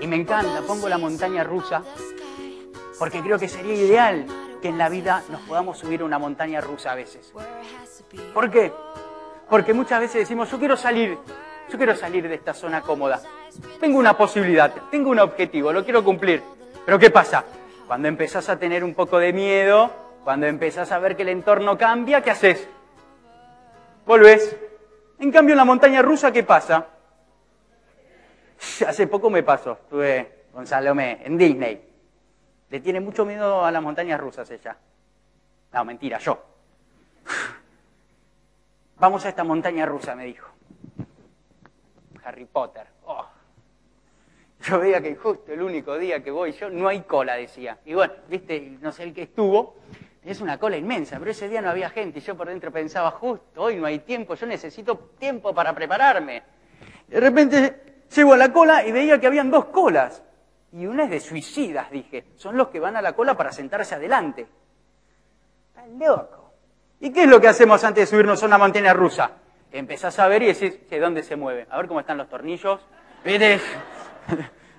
Y me encanta, pongo la montaña rusa, porque creo que sería ideal que en la vida nos podamos subir a una montaña rusa a veces. ¿Por qué? Porque muchas veces decimos, yo quiero salir de esta zona cómoda. Tengo una posibilidad, tengo un objetivo, lo quiero cumplir. Pero ¿qué pasa? Cuando empezás a tener un poco de miedo, cuando empezás a ver que el entorno cambia, ¿qué haces? Volvés. En cambio, en la montaña rusa, ¿qué pasa? Hace poco me pasó, estuve con Salomé en Disney. Le tiene mucho miedo a las montañas rusas ella. No, mentira, yo. Vamos a esta montaña rusa, me dijo. Harry Potter. Oh. Yo veía que justo el único día que voy yo no hay cola, decía. Y bueno, viste, no sé el que estuvo, es una cola inmensa, pero ese día no había gente y yo por dentro pensaba, justo, hoy no hay tiempo, yo necesito tiempo para prepararme. De repente llego a la cola y veía que habían dos colas. Y una es de suicidas, dije. Son los que van a la cola para sentarse adelante. Está loco. ¿Y qué es lo que hacemos antes de subirnos a una montaña rusa? Empezás a ver y decís, ¿de dónde se mueve? A ver cómo están los tornillos. ¿Viste?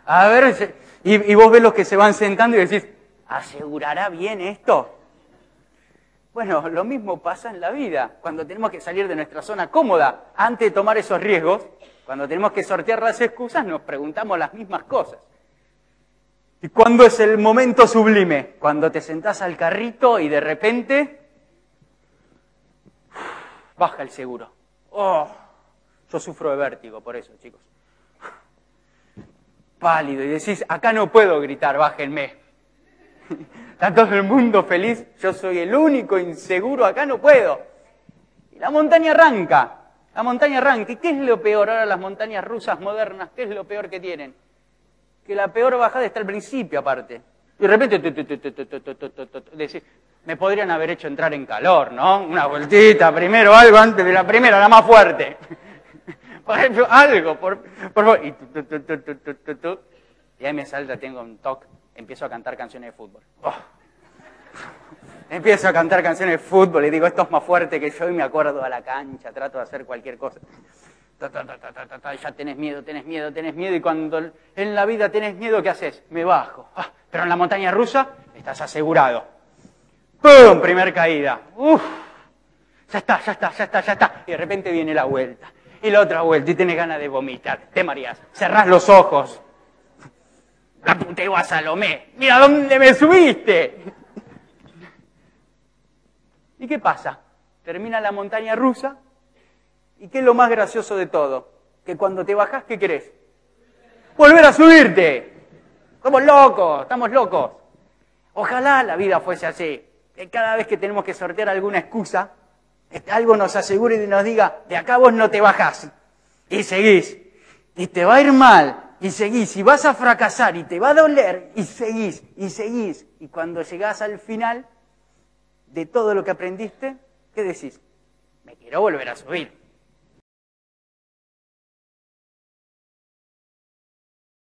A ver, y vos ves los que se van sentando y decís, ¿asegurará bien esto? Bueno, lo mismo pasa en la vida. Cuando tenemos que salir de nuestra zona cómoda, antes de tomar esos riesgos, cuando tenemos que sortear las excusas, nos preguntamos las mismas cosas. ¿Y cuándo es el momento sublime? Cuando te sentás al carrito y de repente baja el seguro. Oh, yo sufro de vértigo por eso, chicos. Pálido, y decís, acá no puedo gritar, bájenme. Está todo el mundo feliz, yo soy el único inseguro, acá no puedo. Y la montaña arranca, la montaña arranca. ¿Y qué es lo peor ahora las montañas rusas modernas? ¿Qué es lo peor que tienen? Que la peor bajada está al principio, aparte. Y de repente, decís, me podrían haber hecho entrar en calor, ¿no? Una vueltita, primero algo antes de la primera, la más fuerte. Algo, por favor. Y ahí me salta, tengo un toque, empiezo a cantar canciones de fútbol. Oh. Empiezo a cantar canciones de fútbol y digo, esto es más fuerte que yo y me acuerdo a la cancha, trato de hacer cualquier cosa. Ya tenés miedo, y cuando en la vida tenés miedo, ¿qué haces? Me bajo. Ah, pero en la montaña rusa estás asegurado. ¡Pum! Primer caída. ¡Uf! Ya está. Y de repente viene la vuelta. Y la otra vuelta, y tenés ganas de vomitar. Te mareás, cerrás los ojos. La puteo a Salomé. ¡Mira dónde me subiste! ¿Y qué pasa? Termina la montaña rusa. ¿Y qué es lo más gracioso de todo? Que cuando te bajás, ¿qué querés? ¡Volver a subirte! ¡Somos locos! ¡Estamos locos! Ojalá la vida fuese así. Que cada vez que tenemos que sortear alguna excusa, algo nos asegure y nos diga, de acá vos no te bajás. Y seguís. Y te va a ir mal. Y seguís. Y vas a fracasar. Y te va a doler. Y seguís. Y seguís. Y cuando llegás al final de todo lo que aprendiste, ¿qué decís? Me quiero volver a subir.